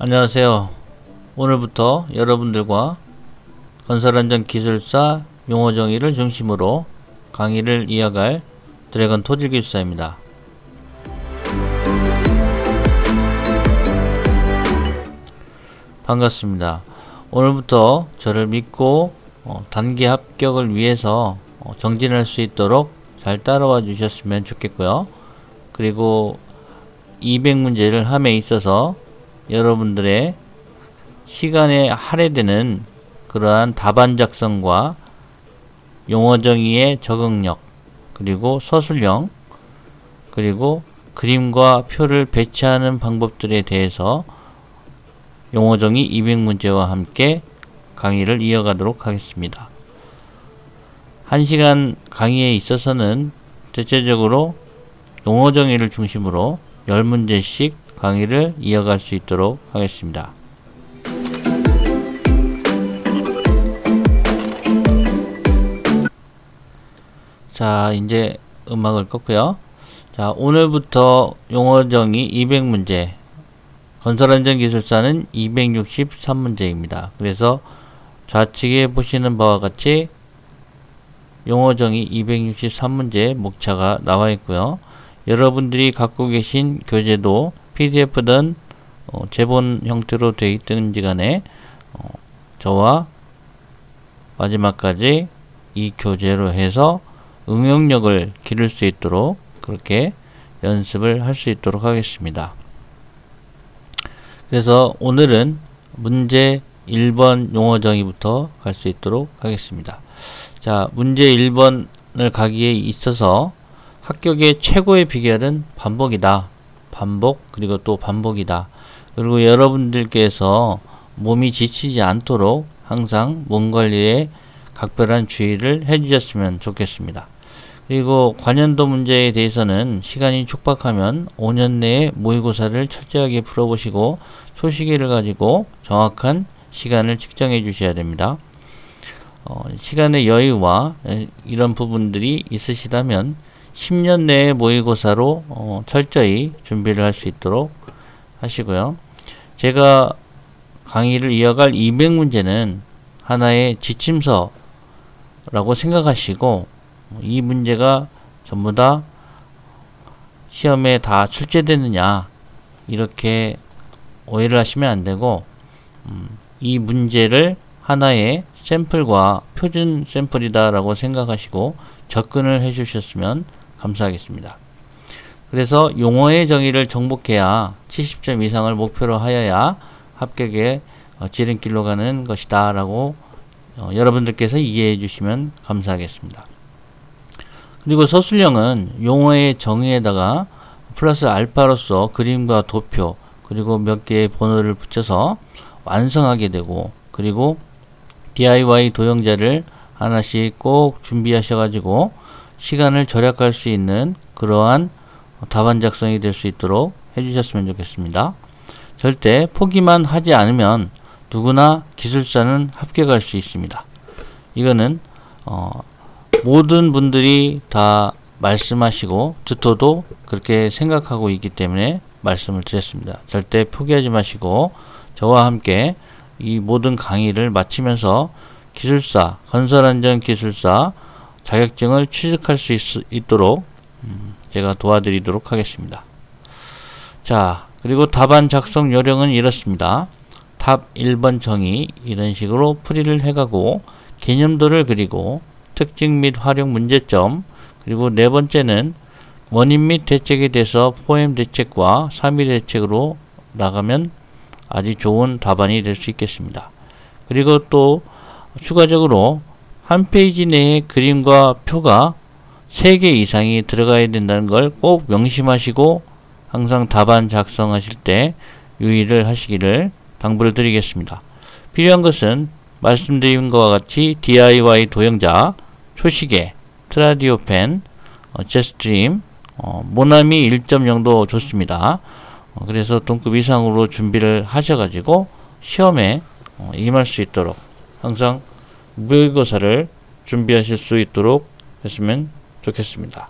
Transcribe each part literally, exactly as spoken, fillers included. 안녕하세요. 오늘부터 여러분들과 건설안전기술사 용어정의를 중심으로 강의를 이어갈 드래곤 토질기술사입니다. 반갑습니다. 오늘부터 저를 믿고 단기 합격을 위해서 정진할 수 있도록 잘 따라와 주셨으면 좋겠고요. 그리고 이백 문제를 함에 있어서 여러분들의 시간에 할애되는 그러한 답안 작성과 용어정의의 적응력, 그리고 서술형, 그리고 그림과 표를 배치하는 방법들에 대해서 용어정의 이백 문제와 함께 강의를 이어가도록 하겠습니다. 한 시간 강의에 있어서는 대체적으로 용어정의를 중심으로 십 문제씩 강의를 이어갈 수 있도록 하겠습니다. 자, 이제 음악을 껐고요. 자, 오늘부터 용어정의 이백 문제, 건설안전기술사는 이백육십삼 문제입니다. 그래서 좌측에 보시는 바와 같이 용어정의 이백육십삼 문제 목차가 나와 있고요. 여러분들이 갖고 계신 교재도 피디에프든 어, 제본 형태로 되어 있든지 간에 어, 저와 마지막까지 이 교재로 해서 응용력을 기를 수 있도록 그렇게 연습을 할 수 있도록 하겠습니다. 그래서 오늘은 문제 일 번 용어정의부터 갈 수 있도록 하겠습니다. 자, 문제 일 번을 가기에 있어서 합격의 최고의 비결은 반복이다. 반복, 그리고 또 반복이다. 그리고 여러분들께서 몸이 지치지 않도록 항상 몸 관리에 각별한 주의를 해주셨으면 좋겠습니다. 그리고 관련도 문제에 대해서는 시간이 촉박하면 오 년 내에 모의고사를 철저하게 풀어보시고 소시계를 가지고 정확한 시간을 측정해 주셔야 됩니다. 어, 시간의 여유와 이런 부분들이 있으시다면 십 년 내에 모의고사로 어, 철저히 준비를 할 수 있도록 하시고요. 제가 강의를 이어갈 이백 문제는 하나의 지침서라고 생각하시고 이 문제가 전부 다 시험에 다 출제되느냐 이렇게 오해를 하시면 안되고 음, 이 문제를 하나의 샘플과 표준 샘플이다 라고 생각하시고 접근을 해 주셨으면 감사하겠습니다. 그래서 용어의 정의를 정복해야 칠십 점 이상을 목표로 하여야 합격의 지름길로 가는 것이다 라고 어, 여러분들께서 이해해 주시면 감사하겠습니다. 그리고 서술형은 용어의 정의에다가 플러스 알파로서 그림과 도표 그리고 몇 개의 번호를 붙여서 완성하게 되고, 그리고 디아이와이 도형자를 하나씩 꼭 준비하셔 가지고 시간을 절약할 수 있는 그러한 답안 작성이 될 수 있도록 해주셨으면 좋겠습니다. 절대 포기만 하지 않으면 누구나 기술사는 합격할 수 있습니다. 이거는 어, 모든 분들이 다 말씀하시고 듣고도 그렇게 생각하고 있기 때문에 말씀을 드렸습니다. 절대 포기하지 마시고 저와 함께 이 모든 강의를 마치면서 기술사, 건설안전기술사 자격증을 취득할 수 있, 있도록 음, 제가 도와드리도록 하겠습니다. 자, 그리고 답안 작성 요령은 이렇습니다. 답 일 번 정의, 이런 식으로 풀이를 해가고 개념도를 그리고 특징 및 활용 문제점, 그리고 네 번째는 원인 및 대책에 대해서 포엠 대책과 삼 이 대책으로 나가면 아주 좋은 답안이 될 수 있겠습니다. 그리고 또 추가적으로 한 페이지 내에 그림과 표가 세 개 이상이 들어가야 된다는 걸 꼭 명심하시고 항상 답안 작성하실 때 유의를 하시기를 당부를 드리겠습니다. 필요한 것은 말씀드린 것과 같이 디아이와이 도형자, 초시계, 트라디오 펜, 어, 제스트림, 어, 모나미 일 점 영도 좋습니다. 어, 그래서 동급 이상으로 준비를 하셔가지고 시험에 어, 임할 수 있도록 항상 모의고사를 준비하실 수 있도록 했으면 좋겠습니다.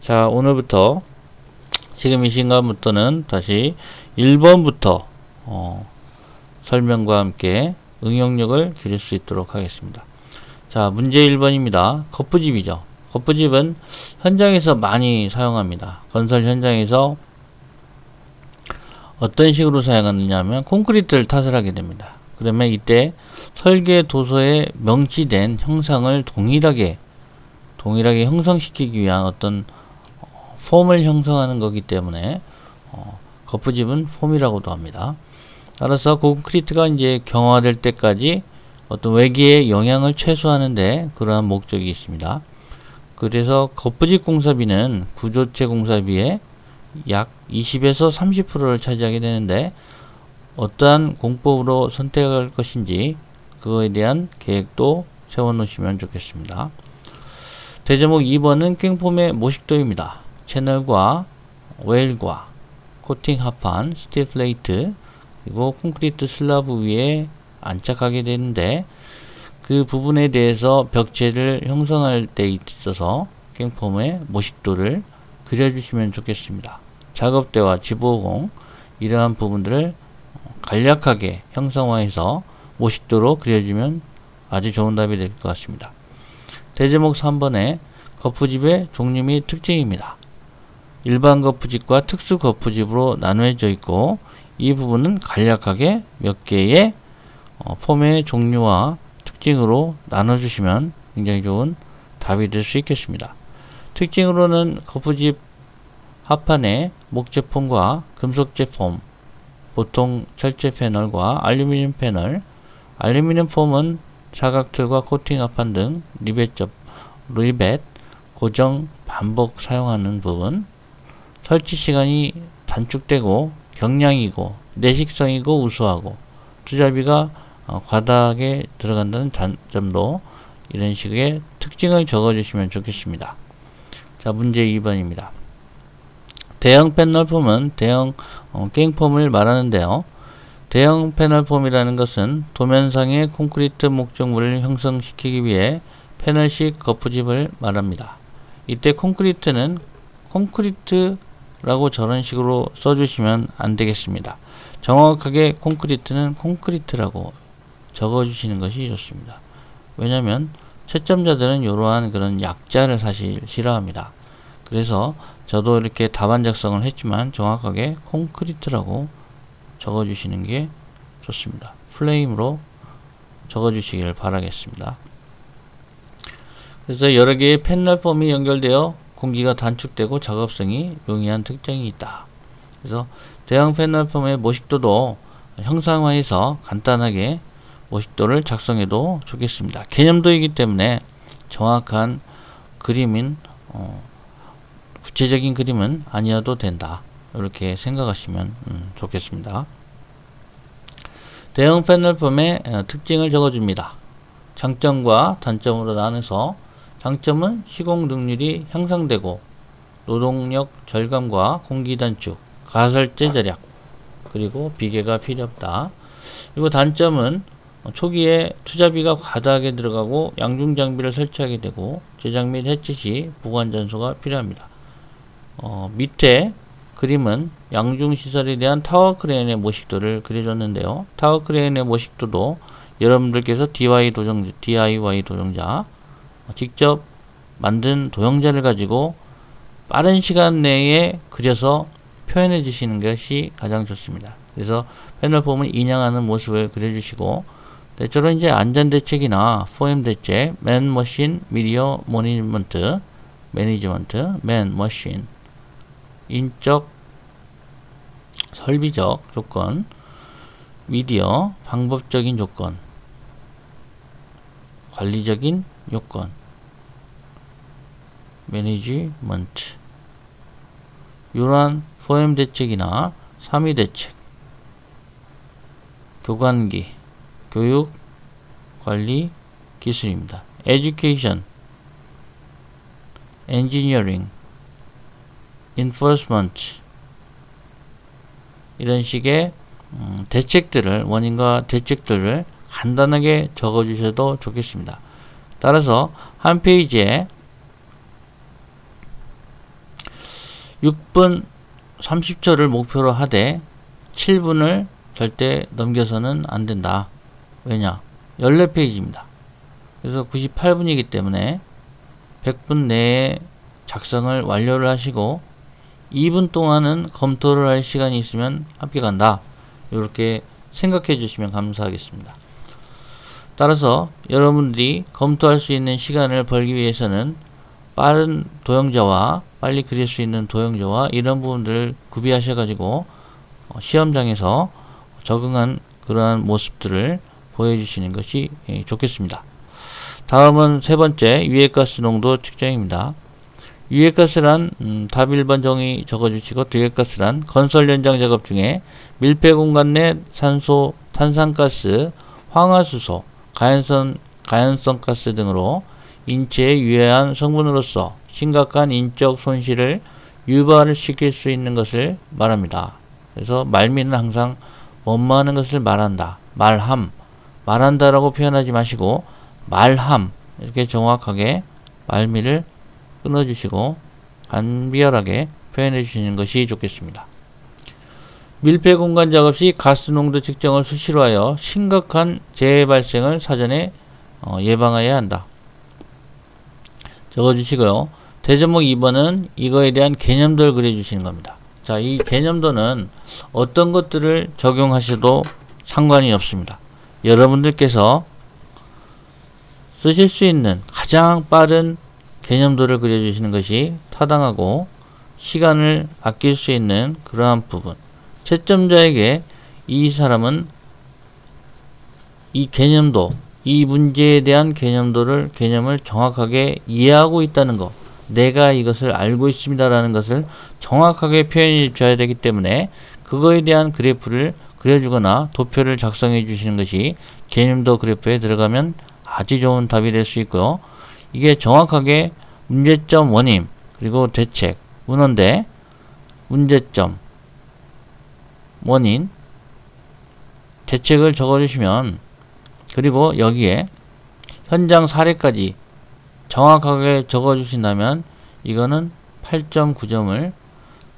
자, 오늘부터 지금 이 시간부터는 다시 일 번부터 어, 설명과 함께 응용력을 줄일 수 있도록 하겠습니다. 자, 문제 일 번입니다. 거푸집이죠. 거푸집은 현장에서 많이 사용합니다. 건설 현장에서 어떤 식으로 사용하느냐 하면 콘크리트를 탓을 하게 됩니다. 그러면 이때 설계 도서에 명시된 형상을 동일하게 동일하게 형성시키기 위한 어떤 폼을 형성하는 거기 때문에 어, 거푸집은 폼이라고도 합니다. 따라서 콘크리트가 이제 경화될 때까지 어떤 외기의 영향을 최소화하는데 그러한 목적이 있습니다. 그래서 거푸집 공사비는 구조체 공사비의 약 이십에서 삼십 퍼센트를 차지하게 되는데 어떠한 공법으로 선택할 것인지 그거에 대한 계획도 세워놓으시면 좋겠습니다. 대제목 이 번은 깽폼의 모식도입니다. 채널과 웨일과 코팅 합판, 스틸 플레이트, 그리고 콘크리트 슬라브 위에 안착하게 되는데 그 부분에 대해서 벽체를 형성할 때 있어서 깽폼의 모식도를 그려주시면 좋겠습니다. 작업대와 지보공 이러한 부분들을 간략하게 형성화해서 모식도로 그려주면 아주 좋은 답이 될 것 같습니다. 대제목 삼 번에 거푸집의 종류 및 특징입니다. 일반 거푸집과 특수 거푸집으로 나누어져 있고 이 부분은 간략하게 몇 개의 폼의 종류와 특징으로 나눠주시면 굉장히 좋은 답이 될 수 있겠습니다. 특징으로는 거푸집 합판의 목제폼과 금속제폼, 보통 철제 패널과 알루미늄 패널, 알루미늄 폼은 사각틀과 코팅 합판 등 리벳접, 리벳, 고정, 반복 사용하는 부분, 설치 시간이 단축되고 경량이고 내식성이고 우수하고 투자비가 과다하게 들어간다는 단점도 이런 식의 특징을 적어주시면 좋겠습니다. 자, 문제 이 번입니다. 대형 패널 폼은 대형 어, 깽폼을 말하는데요. 대형 패널 폼이라는 것은 도면상의 콘크리트 목적물을 형성시키기 위해 패널식 거푸집을 말합니다. 이때 콘크리트는 콘크리트라고 저런 식으로 써주시면 안되겠습니다. 정확하게 콘크리트는 콘크리트라고 적어주시는 것이 좋습니다. 왜냐면 채점자들은 이러한 그런 약자를 사실 싫어합니다. 그래서 저도 이렇게 답안 작성을 했지만 정확하게 콘크리트라고 적어주시는 게 좋습니다. 플레임으로 적어주시길 바라겠습니다. 그래서 여러 개의 패널 폼이 연결되어 공기가 단축되고 작업성이 용이한 특징이 있다. 그래서 대형 패널 폼의 모식도도 형상화해서 간단하게 모식도를 작성해도 좋겠습니다. 개념도이기 때문에 정확한 그림인 어, 구체적인 그림은 아니어도 된다. 이렇게 생각하시면 음, 좋겠습니다. 대형 패널 폼의 특징을 적어줍니다. 장점과 단점으로 나눠서 장점은 시공 능률이 향상되고 노동력 절감과 공기 단축, 가설재 절약, 그리고 비계가 필요 없다. 그리고 단점은 초기에 투자비가 과다하게 들어가고 양중장비를 설치하게 되고 제작 및 해체 시 보관전소가 필요합니다. 어, 밑에 그림은 양중시설에 대한 타워크레인의 모식도를 그려줬는데요. 타워크레인의 모식도도 여러분들께서 디아이와이 도형자, 디아이와이 도형자 직접 만든 도형자를 가지고 빠른 시간 내에 그려서 표현해 주시는 것이 가장 좋습니다. 그래서 패널 폼을 인양하는 모습을 그려주시고 대체로 이제 안전대책이나 포엠 대책, 맨, 머신, 미디어, 모니먼트 매니지먼트, 맨, 머신, 인적, 설비적 조건, 미디어, 방법적인 조건, 관리적인 요건, 매니지먼트, 요런 포엠 대책이나 삼 이 대책, 교관기, 교육, 관리, 기술입니다. 에듀케이션, 엔지니어링, 인포스먼트 이런 식의 음, 대책들을 원인과 대책들을 간단하게 적어 주셔도 좋겠습니다. 따라서 한 페이지에 육 분 삼십 초를 목표로 하되 칠 분을 절대 넘겨서는 안 된다. 왜냐? 십사 페이지입니다. 그래서 구십팔 분이기 때문에 백 분 내에 작성을 완료를 하시고 이 분 동안은 검토를 할 시간이 있으면 합격한다. 이렇게 생각해 주시면 감사하겠습니다. 따라서 여러분들이 검토할 수 있는 시간을 벌기 위해서는 빠른 도형자와 빨리 그릴 수 있는 도형자와 이런 부분들을 구비하셔 가지고 시험장에서 적응한 그러한 모습들을 보여주시는 것이 좋겠습니다. 다음은 세 번째, 유해가스 농도 측정입니다. 유해가스란 음, 답 일 번 정의 적어주시고, 유해가스란 건설 현장 작업 중에 밀폐 공간 내 산소, 탄산가스, 황화수소, 가연성, 가연성 가스 등으로 인체에 유해한 성분으로서 심각한 인적 손실을 유발시킬 수 있는 것을 말합니다. 그래서 말미는 항상 원만한 것을 말한다, 말함, 말한다 라고 표현하지 마시고 말함, 이렇게 정확하게 말미를 끊어주시고 간비열하게 표현해 주시는 것이 좋겠습니다. 밀폐 공간 작업 시 가스 농도 측정을 수시로 하여 심각한 재해 발생을 사전에 어, 예방해야 한다. 적어주시고요. 대제목 이 번은 이거에 대한 개념도를 그려주시는 겁니다. 자, 이 개념도는 어떤 것들을 적용하셔도 상관이 없습니다. 여러분들께서 쓰실 수 있는 가장 빠른 개념도를 그려주시는 것이 타당하고 시간을 아낄 수 있는 그러한 부분, 채점자에게 이 사람은 이 개념도, 이 문제에 대한 개념도를 개념을 정확하게 이해하고 있다는 것, 내가 이것을 알고 있습니다 라는 것을 정확하게 표현해 줘야 되기 때문에 그거에 대한 그래프를 그려주거나 도표를 작성해 주시는 것이 개념도 그래프에 들어가면 아주 좋은 답이 될 수 있고요. 이게 정확하게 문제점 원인, 그리고 대책, 문헌대, 문제점, 원인, 대책을 적어주시면, 그리고 여기에 현장 사례까지 정확하게 적어주신다면 이거는 팔 점 구 점을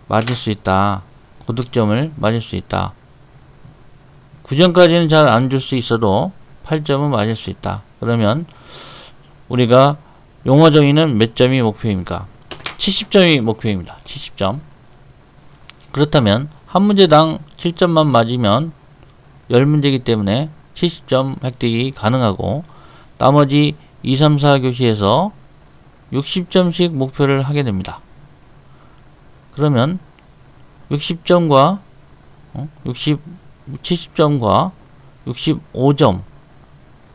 맞을 수 있다, 고득점을 맞을 수 있다. 구 점까지는 잘 안 줄 수 있어도 팔 점은 맞을 수 있다. 그러면 우리가 용어 정의는 몇 점이 목표입니까? 칠십 점이 목표입니다. 칠십 점. 그렇다면 한 문제당 칠 점만 맞으면 십 문제이기 때문에 칠십 점 획득이 가능하고, 나머지 이, 삼, 사 교시에서 육십 점씩 목표를 하게 됩니다. 그러면 육십 점과 칠십 점과 육십오 점,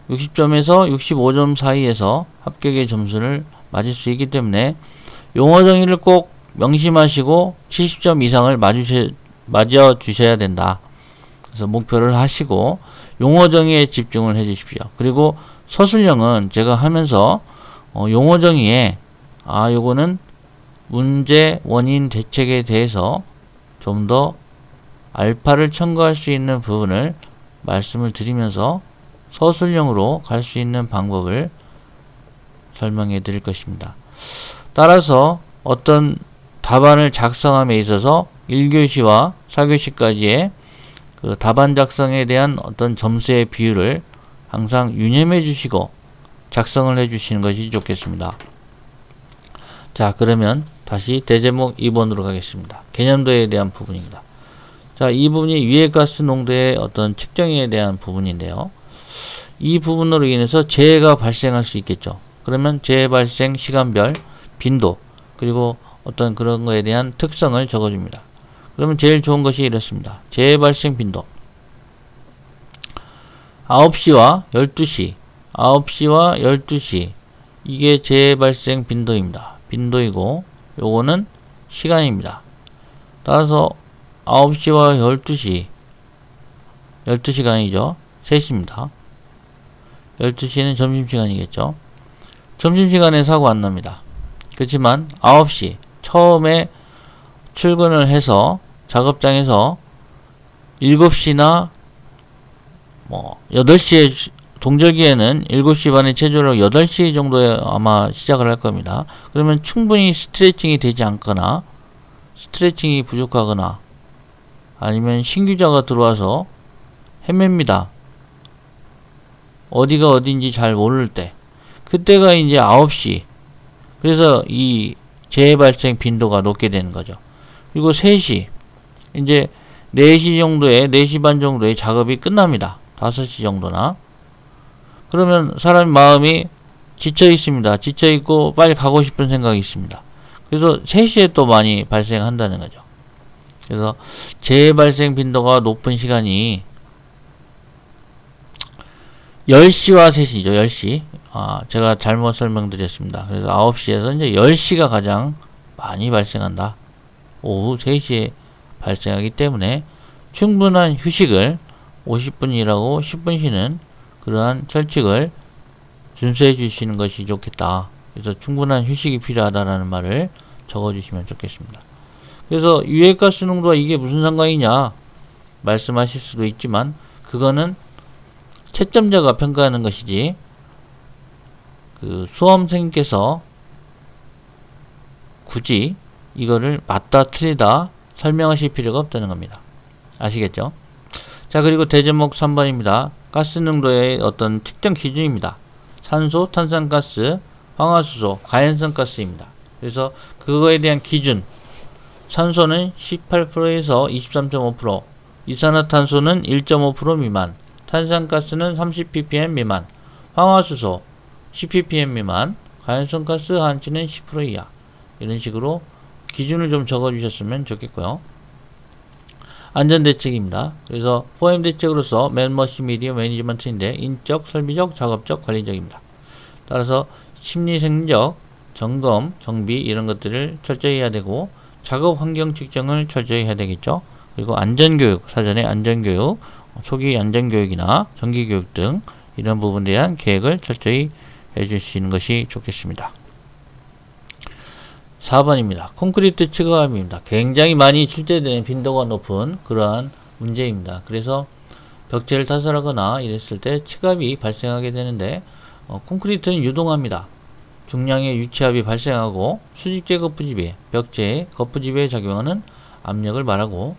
육십 점에서 육십오 점 사이에서 합격의 점수를 맞을 수 있기 때문에 용어 정의를 꼭 명심하시고 칠십 점 이상을 맞아 주셔야 된다. 그래서 목표를 하시고 용어 정의에 집중을 해 주십시오. 그리고 서술형은 제가 하면서 어, 용어 정의에 아 요거는 문제 원인 대책에 대해서 좀 더 알파를 첨가할 수 있는 부분을 말씀을 드리면서 서술형으로 갈 수 있는 방법을 설명해 드릴 것입니다. 따라서 어떤 답안을 작성함에 있어서 일 교시와 사 교시까지의 그 답안 작성에 대한 어떤 점수의 비율을 항상 유념해 주시고 작성을 해 주시는 것이 좋겠습니다. 자, 그러면 다시 대제목 이 번으로 가겠습니다. 개념도에 대한 부분입니다. 자, 이 부분이 유해가스 농도의 어떤 측정에 대한 부분인데요. 이 부분으로 인해서 재해가 발생할 수 있겠죠. 그러면 재해 발생 시간별, 빈도, 그리고 어떤 그런 거에 대한 특성을 적어줍니다. 그러면 제일 좋은 것이 이렇습니다. 재해 발생 빈도 아홉 시와 열두 시, 아홉 시와 열두 시, 이게 재해 발생 빈도입니다. 빈도이고 요거는 시간입니다. 따라서 아홉 시와 열두 시, 열두 시간이죠. 세 시입니다. 열두 시는 점심시간이겠죠. 점심시간에 사고 안 납니다. 그렇지만 아홉 시 처음에 출근을 해서 작업장에서 일곱 시나 뭐 여덟 시에 동절기에는 일곱 시 반에 체조를 여덟 시 정도에 아마 시작을 할 겁니다. 그러면 충분히 스트레칭이 되지 않거나 스트레칭이 부족하거나 아니면 신규자가 들어와서 헤맵니다. 어디가 어딘지 잘 모를 때. 그때가 이제 아홉 시. 그래서 이 재발생 빈도가 높게 되는 거죠. 그리고 세 시. 이제 네 시 정도에, 네 시 반 정도에 작업이 끝납니다. 다섯 시 정도나. 그러면 사람 마음이 지쳐 있습니다. 지쳐 있고 빨리 가고 싶은 생각이 있습니다. 그래서 세 시에 또 많이 발생한다는 거죠. 그래서 재발생 빈도가 높은 시간이 열 시와 세 시죠. 열 시. 아, 제가 잘못 설명드렸습니다. 그래서 아홉 시에서 이제 열 시가 가장 많이 발생한다. 오후 세 시에 발생하기 때문에 충분한 휴식을, 오십 분 일하고 십 분 쉬는 그러한 철칙을 준수해 주시는 것이 좋겠다. 그래서 충분한 휴식이 필요하다라는 말을 적어 주시면 좋겠습니다. 그래서 유해가스 농도와 이게 무슨 상관이냐 말씀하실 수도 있지만, 그거는 채점자가 평가하는 것이지 그 수험생께서 굳이 이거를 맞다 틀리다 설명하실 필요가 없다는 겁니다. 아시겠죠? 자, 그리고 대제목 삼 번입니다. 가스 농도의 어떤 특정 기준입니다. 산소, 탄산가스, 황화수소, 가연성가스입니다. 그래서 그거에 대한 기준, 산소는 십팔 퍼센트에서 이십삼 점 오 퍼센트, 이산화탄소는 일 점 오 퍼센트 미만, 탄산가스는 삼십 ppm 미만, 황화수소 십 ppm 미만, 가연성가스 한치는 십 퍼센트 이하. 이런 식으로 기준을 좀 적어주셨으면 좋겠고요. 안전대책입니다. 그래서 포엠대책으로서 맨머시 미디어 매니지먼트인데 인적, 설비적, 작업적, 관리적입니다. 따라서 심리생리적, 점검, 정비 이런 것들을 철저히 해야 되고, 작업환경 측정을 철저히 해야 되겠죠. 그리고 안전교육, 사전에 안전교육, 초기 안전교육이나 정기교육 등 이런 부분에 대한 계획을 철저히 해주시는 것이 좋겠습니다. 사 번입니다. 콘크리트 측화함입니다. 굉장히 많이 출제되는 빈도가 높은 그러한 문제입니다. 그래서 벽체를 타설하거나 이랬을 때 측압이 발생하게 되는데, 어, 콘크리트는 유동합니다. 중량의 유체압이 발생하고 수직재 거푸집에, 벽체의 거푸집에 작용하는 압력을 말하고,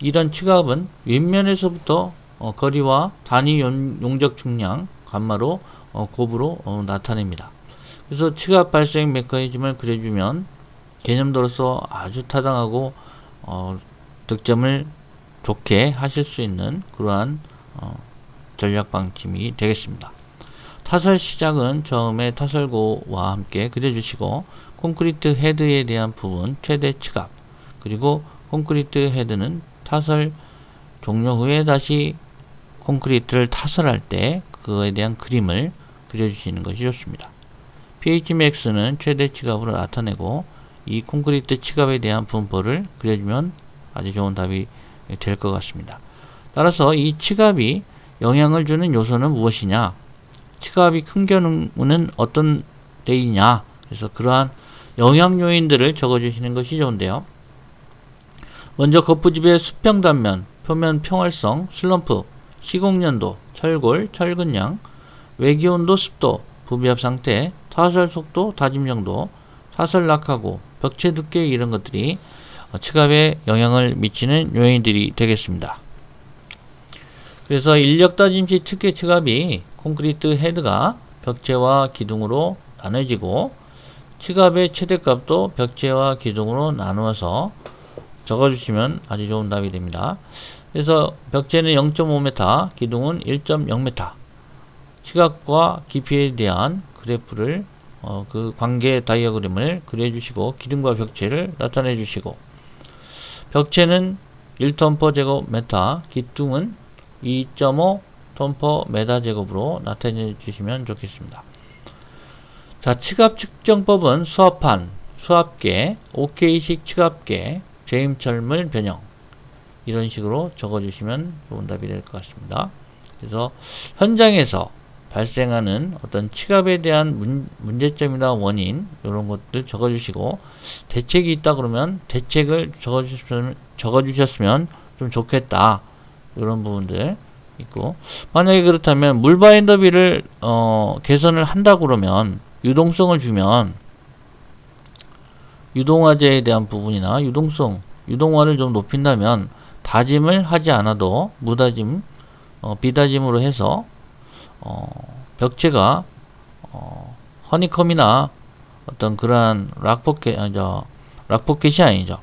이런 측압은 윗면에서부터 어, 거리와 단위 용적 중량 감마로 어, 곱으로 어, 나타냅니다. 그래서 측압 발생 메커니즘을 그려주면 개념도로서 아주 타당하고 어, 득점을 좋게 하실 수 있는 그러한 어, 전략 방침이 되겠습니다. 타설 시작은 처음에 타설고와 함께 그려주시고, 콘크리트 헤드에 대한 부분 최대 측압, 그리고 콘크리트 헤드는 타설 종료 후에 다시 콘크리트를 타설할 때 그거에 대한 그림을 그려주시는 것이 좋습니다. pHmax는 최대 측압으로 나타내고, 이 콘크리트 측압에 대한 분포를 그려주면 아주 좋은 답이 될 것 같습니다. 따라서 이 측압이 영향을 주는 요소는 무엇이냐, 측압이 큰 경우는 어떤 데이냐, 그래서 그러한 영향 요인들을 적어주시는 것이 좋은데요. 먼저 거푸집의 수평 단면, 표면 평활성, 슬럼프, 시공연도, 철골, 철근량, 외기온도, 습도, 부비압 상태, 타설 속도, 다짐 정도, 타설 낙하고, 벽체 두께 이런 것들이 측압에 영향을 미치는 요인들이 되겠습니다. 그래서 인력 다짐 시 특혜 측압이 콘크리트 헤드가 벽체와 기둥으로 나눠지고, 측압의 최대값도 벽체와 기둥으로 나누어서 적어주시면 아주 좋은 답이 됩니다. 그래서 벽체는 영 점 오 미터, 기둥은 일 점 영 미터. 측압과 깊이에 대한 그래프를 어, 그 관계 다이어그램을 그려주시고, 기둥과 벽체를 나타내 주시고, 벽체는 일 톤 퍼 제곱미터, 기둥은 이 점 오 톤 퍼 미터 제곱으로 나타내 주시면 좋겠습니다. 자, 측압 측정법은 수압판, 수압계, 오케이식 측압계, 제임철물 변형 이런 식으로 적어주시면 좋은 답이 될 것 같습니다. 그래서 현장에서 발생하는 어떤 측압에 대한 문, 문제점이나 원인 이런 것들 적어주시고, 대책이 있다 그러면 대책을 적어주셨으면, 적어주셨으면 좀 좋겠다 이런 부분들 있고, 만약에 그렇다면 물바인더비를 어, 개선을 한다 그러면 유동성을 주면 유동화재에 대한 부분이나 유동성, 유동화를 좀 높인다면 다짐을 하지 않아도 무다짐 어, 비다짐으로 해서 어, 벽체가 어, 허니컴이나 어떤 그러한 락포켓 아니죠, 락포켓이 아니죠,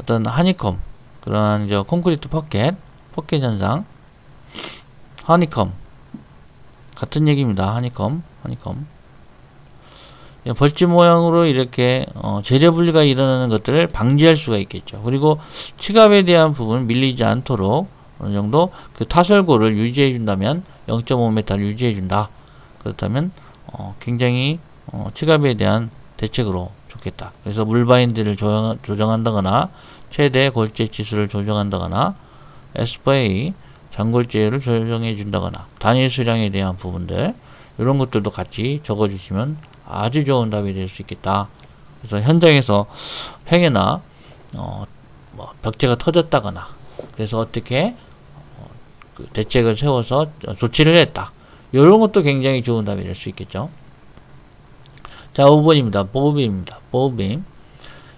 어떤 허니컴 그러한 저 콘크리트 포켓, 포켓 현상, 허니컴 같은 얘기입니다. 허니컴, 허니컴. 벌집 모양으로 이렇게 어, 재료 분리가 일어나는 것들을 방지할 수가 있겠죠. 그리고 치갑에 대한 부분 밀리지 않도록 어느 정도 그 타설고를 유지해 준다면 영 점 오 미터를 유지해 준다. 그렇다면 어, 굉장히 어, 치갑에 대한 대책으로 좋겠다. 그래서 물바인드를 조정, 조정한다거나 최대 골재 치수를 조정한다거나 에스 에이 장골재를 조정해 준다거나 단일 수량에 대한 부분들 이런 것들도 같이 적어주시면 아주 좋은 답이 될 수 있겠다. 그래서 현장에서 횡해나 어, 뭐 벽체가 터졌다거나 그래서 어떻게 어, 그 대책을 세워서 조치를 했다. 이런 것도 굉장히 좋은 답이 될 수 있겠죠. 자, 오 번입니다. 보호빔입니다. 보호빔.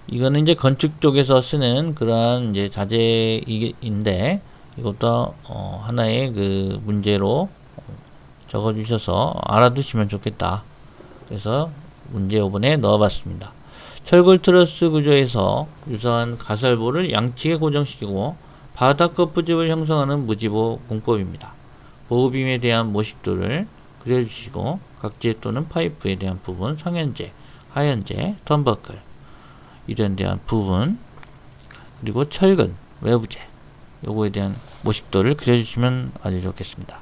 이거는 이제 건축 쪽에서 쓰는 그러한 이제 자재인데 이것도 어, 하나의 그 문제로 적어주셔서 알아두시면 좋겠다. 그래서 문제 오 번에 넣어봤습니다. 철골 트러스 구조에서 유사한 가설보를 양측에 고정시키고 바닥 거푸집을 형성하는 무지보 공법입니다. 보호빔에 대한 모식도를 그려주시고 각재 또는 파이프에 대한 부분, 상현재, 하현재, 턴버클 이런 대한 부분 그리고 철근, 외부재 요거에 대한 모식도를 그려주시면 아주 좋겠습니다.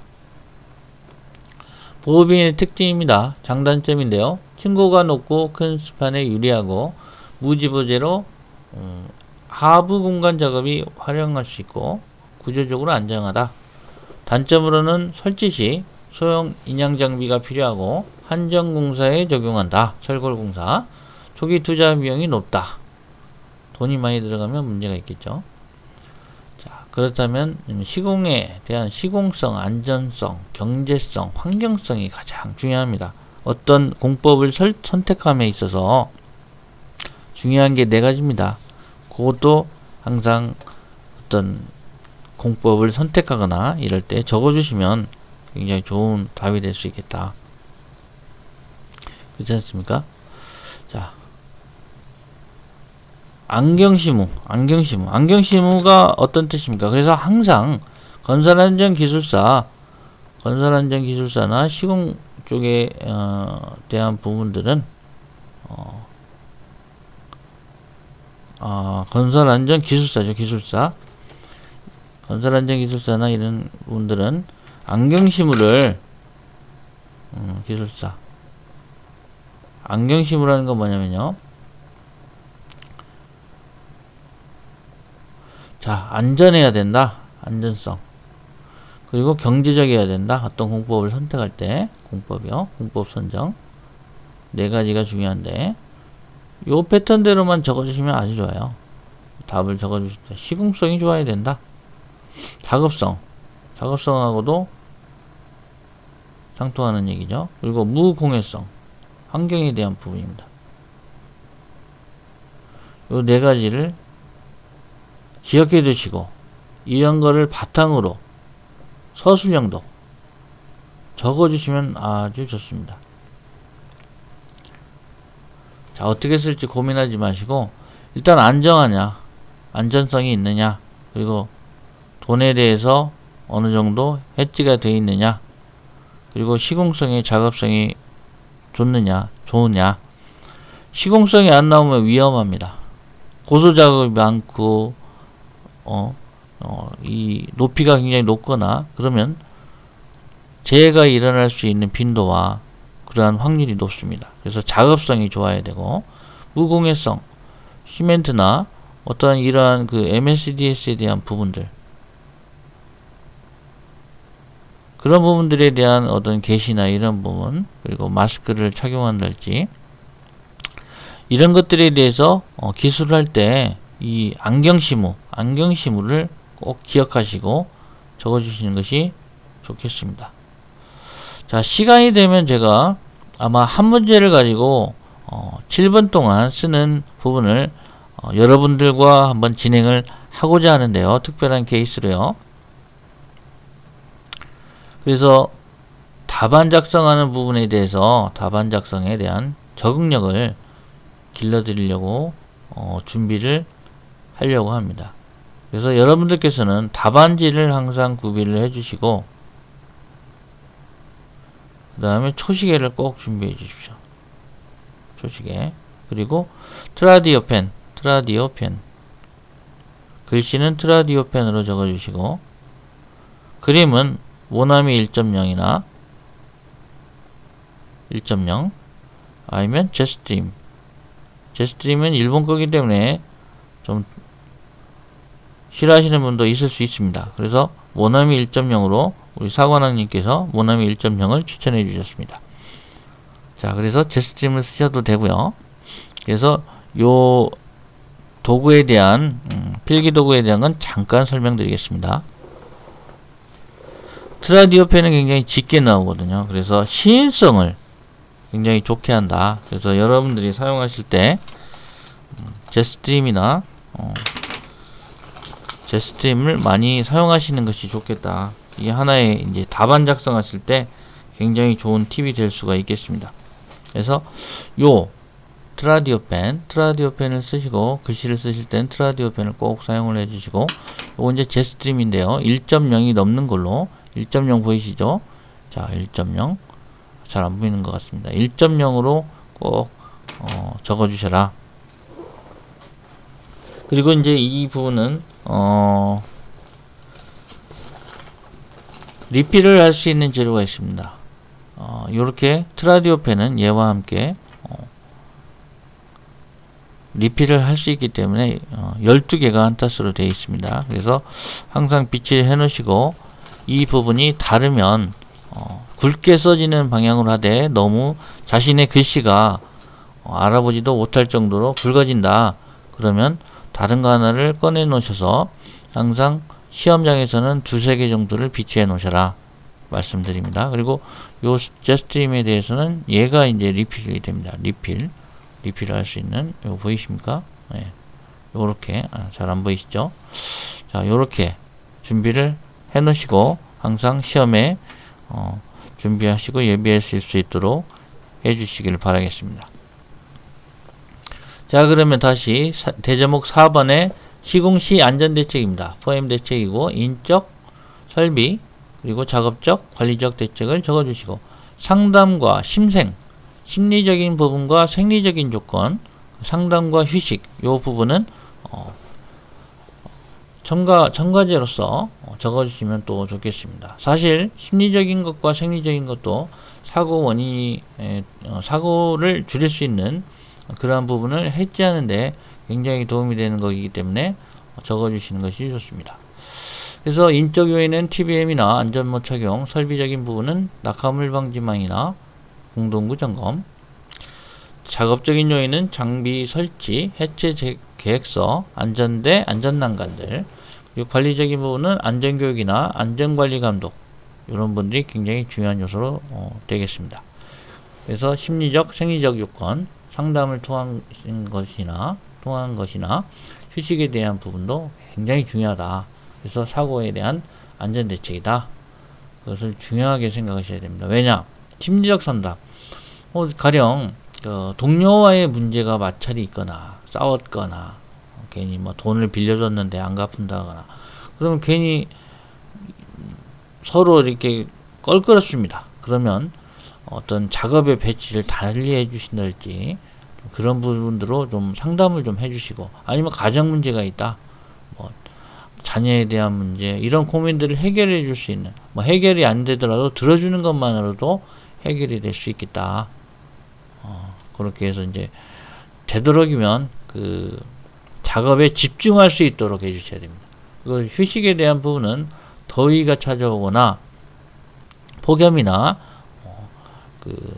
보호빔의 특징입니다. 장단점인데요. 층고가 높고 큰 스판에 유리하고 무지보재로 음, 하부 공간 작업이 활용할 수 있고 구조적으로 안정하다. 단점으로는 설치 시 소형 인양 장비가 필요하고 한정 공사에 적용한다. 철골 공사. 초기 투자 비용이 높다. 돈이 많이 들어가면 문제가 있겠죠. 그렇다면 시공에 대한 시공성, 안전성, 경제성, 환경성이 가장 중요합니다. 어떤 공법을 설, 선택함에 있어서 중요한 게 네 가지입니다. 그것도 항상 어떤 공법을 선택하거나 이럴 때 적어주시면 굉장히 좋은 답이 될 수 있겠다. 그렇지 않습니까? 자. 안경시무, 안경시무, 안경시무가 어떤 뜻입니까? 그래서 항상 건설안전기술사, 건설안전기술사나 시공 쪽에 어, 대한 부분들은 어, 어, 건설안전기술사죠, 기술사. 건설안전기술사나 이런 분들은 안경시무를 음, 기술사. 안경시무라는 건 뭐냐면요. 자, 안전해야 된다. 안전성. 그리고 경제적이어야 된다. 어떤 공법을 선택할 때 공법이요. 공법 선정. 네 가지가 중요한데 요 패턴대로만 적어주시면 아주 좋아요. 답을 적어주실 때 시공성이 좋아야 된다. 작업성. 작업성하고도 상통하는 얘기죠. 그리고 무공해성. 환경에 대한 부분입니다. 요 네 가지를 기억해 두시고 이런 거를 바탕으로 서술형도 적어주시면 아주 좋습니다. 자, 어떻게 쓸지 고민하지 마시고 일단 안정하냐, 안전성이 있느냐, 그리고 돈에 대해서 어느 정도 해지가 돼 있느냐, 그리고 시공성이, 작업성이 좋느냐, 좋으냐. 시공성이 안 나오면 위험합니다. 고소작업이 많고 어, 어, 이 높이가 굉장히 높거나 그러면 재해가 일어날 수 있는 빈도와 그러한 확률이 높습니다. 그래서 작업성이 좋아야 되고 무공해성, 시멘트나 어떠한 이러한 그 엠에스디에스에 대한 부분들 그런 부분들에 대한 어떤 게시나 이런 부분 그리고 마스크를 착용한달지 이런 것들에 대해서 어, 기술할 때 이 안경시무, 안경시무를 꼭 기억하시고 적어주시는 것이 좋겠습니다. 자, 시간이 되면 제가 아마 한 문제를 가지고 어, 칠 분 동안 쓰는 부분을 어, 여러분들과 한번 진행을 하고자 하는데요. 특별한 케이스로요. 그래서 답안 작성하는 부분에 대해서 답안 작성에 대한 적응력을 길러드리려고 어, 준비를 하려고 합니다. 그래서 여러분들께서는 답안지를 항상 구비를 해주시고 그 다음에 초시계를 꼭 준비해 주십시오. 초시계 그리고 트라디오 펜 트라디오 펜 글씨는 트라디오 펜으로 적어주시고 그림은 모나미 일 점 영이나 일 점 영 아니면 제스트림 제스트림은 일본 거기 때문에 좀 싫어하시는 분도 있을 수 있습니다. 그래서 모나미 일 점 영으로 우리 사관왕님께서 모나미 일 점 영을 추천해 주셨습니다. 자, 그래서 제스트림을 쓰셔도 되고요. 그래서 요 도구에 대한 음, 필기 도구에 대한 건 잠깐 설명드리겠습니다. 트라디오 펜은 굉장히 짙게 나오거든요. 그래서 시인성을 굉장히 좋게 한다. 그래서 여러분들이 사용하실 때 음, 제스트림이나 어, 제스트림을 많이 사용하시는 것이 좋겠다. 이게 하나의 이제 답안 작성하실 때 굉장히 좋은 팁이 될 수가 있겠습니다. 그래서 요 트라디오 펜, 트라디오 펜을 쓰시고 글씨를 쓰실 땐 트라디오 펜을 꼭 사용을 해주시고 요거 이제 제스트림인데요. 일 점 영이 넘는 걸로 일 점 영 보이시죠? 자, 일 점 영 잘 안 보이는 것 같습니다. 일 점 영으로 꼭 어, 적어주셔라. 그리고 이제 이 부분은 어, 리필을 할 수 있는 재료가 있습니다. 어, 요렇게 트라디오 펜은 얘와 함께 어, 리필을 할 수 있기 때문에 어, 열두 개가 한 타스로 되어 있습니다. 그래서 항상 비치를 해 놓으시고 이 부분이 다르면 어, 굵게 써지는 방향으로 하되 너무 자신의 글씨가 어, 알아보지도 못할 정도로 굵어진다. 그러면 다른 거 하나를 꺼내 놓으셔서 항상 시험장에서는 두세 개 정도를 비치해 놓으셔라 말씀드립니다. 그리고 요 제스트림에 대해서는 얘가 이제 리필이 됩니다. 리필 리필을 할 수 있는 요거 보이십니까? 예. 요렇게 아, 잘 안 보이시죠? 자, 요렇게 준비를 해 놓으시고 항상 시험에 어, 준비하시고 예비하실 수 있도록 해 주시길 바라겠습니다. 자, 그러면 다시 사, 대제목 사 번의 시공시 안전대책입니다. 포엠 대책이고 인적, 설비, 그리고 작업적, 관리적 대책을 적어주시고 상담과 심생, 심리적인 부분과 생리적인 조건, 상담과 휴식 이 부분은 어, 첨가, 첨가제로서 적어주시면 또 좋겠습니다. 사실 심리적인 것과 생리적인 것도 사고 원인이 에, 어, 사고를 줄일 수 있는 그러한 부분을 해지하는데 굉장히 도움이 되는 것이기 때문에 적어주시는 것이 좋습니다. 그래서 인적 요인은 티비엠이나 안전모 착용, 설비적인 부분은 낙하물 방지망이나 공동구 점검, 작업적인 요인은 장비 설치, 해체 계획서, 안전대, 안전난간들, 그리고 관리적인 부분은 안전교육이나 안전관리 감독 이런 분들이 굉장히 중요한 요소로 어, 되겠습니다. 그래서 심리적, 생리적 요건, 상담을 통한 것이나 통한 것이나 휴식에 대한 부분도 굉장히 중요하다. 그래서 사고에 대한 안전대책이다. 그것을 중요하게 생각하셔야 됩니다. 왜냐? 심리적 상담. 어, 가령 어, 동료와의 문제가 마찰이 있거나 싸웠거나 어, 괜히 뭐 돈을 빌려줬는데 안 갚는다거나 그러면 괜히 서로 이렇게 껄끄럽습니다. 그러면 어떤 작업의 배치를 달리 해주신다든지 그런 부분으로 좀 상담을 좀 해주시고 아니면 가정 문제가 있다, 뭐 자녀에 대한 문제 이런 고민들을 해결해 줄 수 있는 뭐 해결이 안 되더라도 들어주는 것만으로도 해결이 될 수 있겠다. 어, 그렇게 해서 이제 되도록이면 그 작업에 집중할 수 있도록 해주셔야 됩니다. 그 휴식에 대한 부분은 더위가 찾아오거나 폭염이나 그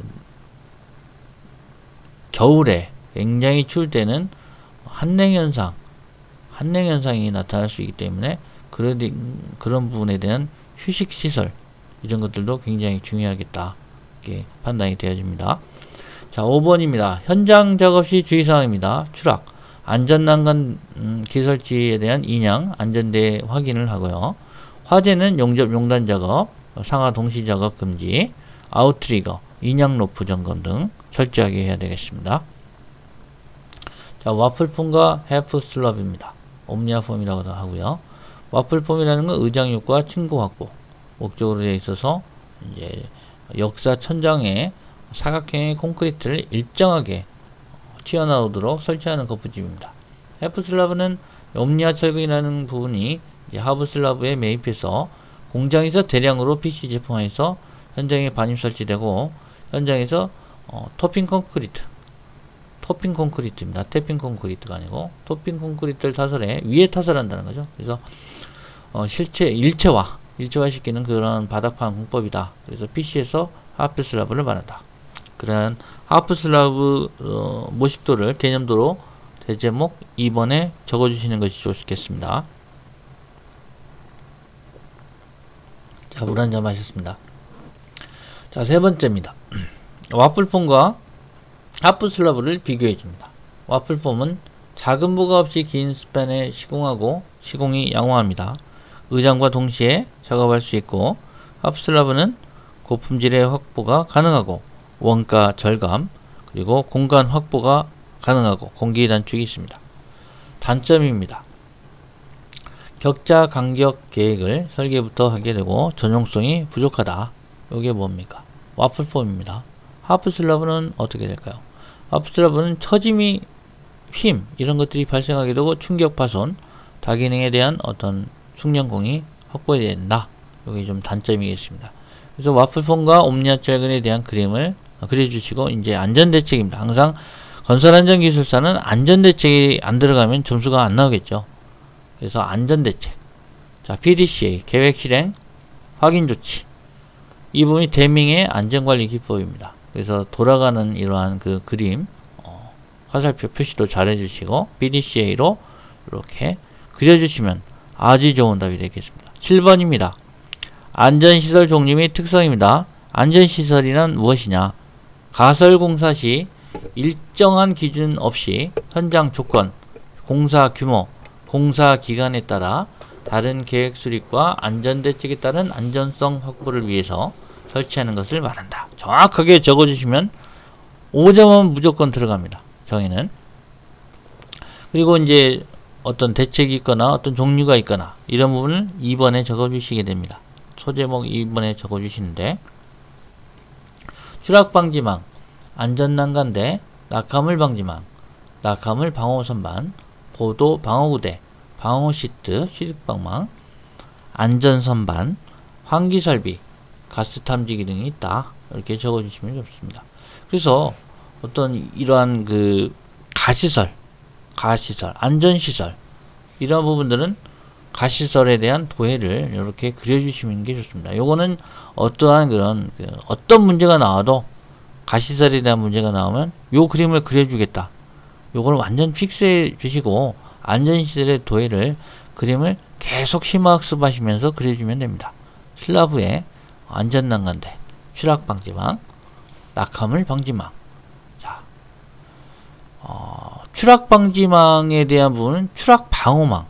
겨울에 굉장히 추울 때는 한냉현상, 한냉현상이 나타날 수 있기 때문에 그런, 그런 부분에 대한 휴식시설 이런 것들도 굉장히 중요하겠다 이렇게 판단이 되어집니다. 자, 오 번입니다. 현장 작업시 주의사항입니다. 추락, 안전난간 음, 기설치에 대한 인양, 안전대 확인을 하고요. 화재는 용접 용단 작업, 상하 동시 작업 금지, 아웃트리거, 인양 로프 점검 등 철저하게 해야 되겠습니다. 자, 와플폼과 해프 슬라브입니다. 옴니아 폼이라고도 하고요. 와플폼이라는 건 의장육과 친구 확보 목적으로 되어 있어서 이제 역사 천장에 사각형의 콘크리트를 일정하게 튀어나오도록 설치하는 거푸집입니다. 해프 슬라브는 옴니아 철근이라는 부분이 하부 슬라브에 매입해서 공장에서 대량으로 피씨 제품화해서 현장에 반입 설치되고, 현장에서 어, 토핑 콘크리트, 토핑 콘크리트입니다. 태핑 콘크리트가 아니고 토핑 콘크리트를 타설해 위에 타설한다는 거죠. 그래서 어, 실체 일체화, 일체화시키는 그런 바닥판 공법이다. 그래서 피씨에서 하프 슬라브를 말한다. 그런 하프 슬라브 어, 모식도를 개념도로 대제목 이 번에 적어주시는 것이 좋겠습니다. 자, 물 한 잔 마셨습니다. 자, 세 번째입니다. 와플폼과 하프 슬라브를 비교해 줍니다. 와플폼은 작은 부가 없이 긴 스팬에 시공하고 시공이 양호합니다. 의장과 동시에 작업할 수 있고, 하프 슬라브는 고품질의 확보가 가능하고 원가 절감, 그리고 공간 확보가 가능하고 공기 단축이 있습니다. 단점입니다. 격자 간격 계획을 설계부터 하게 되고 전용성이 부족하다. 이게 뭡니까? 와플폼입니다. 하프 슬라브는 어떻게 될까요? 하프 슬라브는 처짐이 힘 이런 것들이 발생하게 되고 충격 파손, 다기능에 대한 어떤 숙련공이 확보해야 된다. 이게 좀 단점이겠습니다. 그래서 와플폼과 옴니아 철근에 대한 그림을 그려주시고, 이제 안전대책입니다. 항상 건설안전기술사는 안전대책이 안 들어가면 점수가 안 나오겠죠. 그래서 안전대책, 자, 피디씨에이 계획실행 확인조치, 이 부분이 데밍의 안전관리기법입니다. 그래서 돌아가는 이러한 그 그림 어, 화살표 표시도 잘 해주시고 피디씨에이로 이렇게 그려주시면 아주 좋은 답이 되겠습니다. 칠 번입니다. 안전시설 종류 및 특성입니다. 안전시설이란 무엇이냐? 가설공사 시 일정한 기준 없이 현장 조건, 공사 규모, 공사 기간에 따라 다른 계획 수립과 안전대책에 따른 안전성 확보를 위해서 설치하는 것을 말한다. 정확하게 적어주시면 오 점은 무조건 들어갑니다. 정의는. 그리고 이제 어떤 대책이 있거나 어떤 종류가 있거나 이런 부분을 이 번에 적어주시게 됩니다. 소제목 이 번에 적어주시는데, 추락방지망, 안전난간대, 낙하물방지망, 낙하물방호선반, 보도방어구대, 방어시트, 시립방망, 안전선반, 환기설비, 가스탐지기 등이 있다. 이렇게 적어주시면 좋습니다. 그래서 어떤 이러한 그 가시설, 가시설, 안전시설 이런 부분들은 가시설에 대한 도해를 이렇게 그려주시는 게 좋습니다. 요거는 어떠한 그런 그 어떤 문제가 나와도 가시설에 대한 문제가 나오면 요 그림을 그려주겠다. 요걸 완전 픽스해 주시고 안전시설의 도해를 그림을 계속 심화학습하시면서 그려주면 됩니다. 슬라브에 안전난간대, 추락방지망, 낙하물방지망. 자, 어, 추락방지망에 대한 부분은 추락방호망,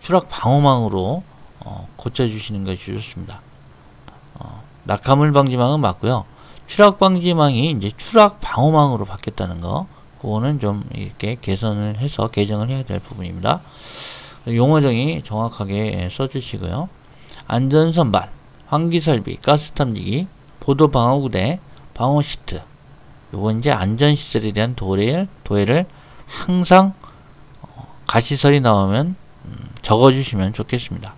추락방호망으로 어, 고쳐주시는 것이 좋습니다. 어, 낙하물방지망은 맞고요. 추락방지망이 이제 추락방호망으로 바뀌었다는 거, 그거는 좀 이렇게 개선을 해서 개정을 해야 될 부분입니다. 용어정의 정확하게 써주시고요. 안전선반, 환기설비, 가스탐지기, 보도방어구대, 방어시트, 요건 이제 안전시설에 대한 도해를, 도해를 항상 가시설이 나오면 적어주시면 좋겠습니다.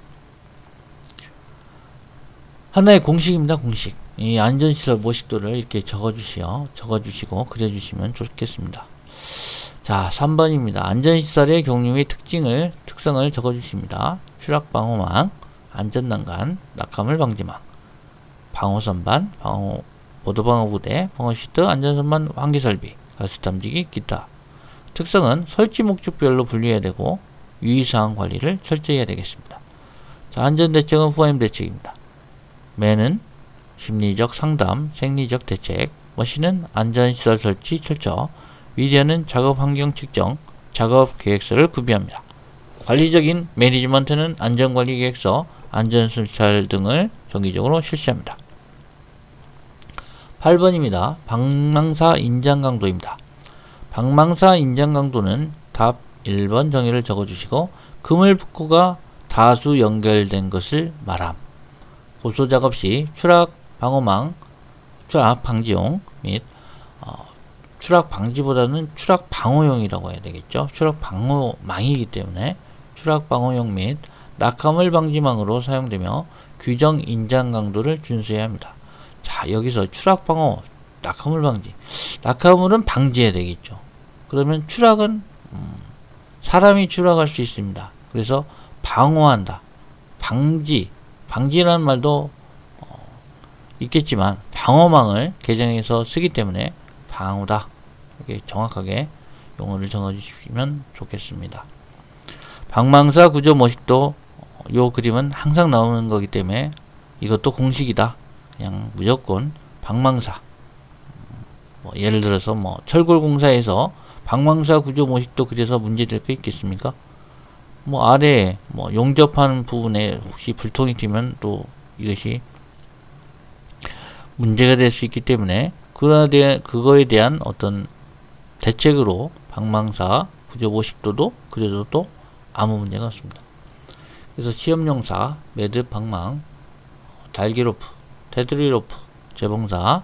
하나의 공식입니다. 공식. 이 안전시설 모식도를 이렇게 적어주시오, 적어주시고 그려주시면 좋겠습니다. 자, 삼 번입니다. 안전시설의 경류 및 특징을, 특성을 적어주십니다. 추락방호망, 안전난간, 낙하물방지망, 방호선반, 방호, 보도방어구대, 방어시트, 안전선반, 환기설비, 가스탐지기, 기타. 특성은 설치 목적별로 분류해야 되고 유의사항 관리를 철저히 해야 되겠습니다. 자, 안전대책은 포엠 대책입니다. 매는 심리적 상담, 생리적 대책, 머신은 안전시설 설치 철저, 미디어는 작업환경 측정, 작업계획서를 구비합니다. 관리적인 매니지먼트는 안전관리계획서, 안전순찰 등을 정기적으로 실시합니다. 팔 번입니다. 방망사 인장 강도입니다. 방망사 인장 강도는 답 일 번 정의를 적어주시고 그물붓고가 다수 연결된 것을 말함. 고소작업 시 추락 방호망, 추락 방지용 및 어, 추락 방지보다는 추락 방호용이라고 해야 되겠죠. 추락 방호망이기 때문에 추락 방호용 및 낙하물 방지망으로 사용되며 규정 인장 강도를 준수해야 합니다. 자, 여기서 추락 방호, 낙하물 방지. 낙하물은 방지해야 되겠죠. 그러면 추락은 음, 사람이 추락할 수 있습니다. 그래서 방호한다, 방지, 방지라는 말도 어, 있겠지만 방호망을 개정해서 쓰기 때문에 방호다. 이렇게 정확하게 용어를 정해주시면 좋겠습니다. 방망사 구조 모식도 요 그림은 항상 나오는 거기 때문에 이것도 공식이다. 그냥 무조건 방망사, 뭐 예를 들어서 뭐 철골공사에서 방망사 구조 모식도 그래서 문제될 게 있겠습니까? 뭐 아래에 뭐 용접하는 부분에 혹시 불통이 튀면 또 이것이 문제가 될 수 있기 때문에 그거에 대한 어떤 대책으로 방망사 구조 모식도도 그래도 또 아무 문제가 없습니다. 그래서 시험용사 매듭 방망, 달기로프, 테두리로프, 재봉사,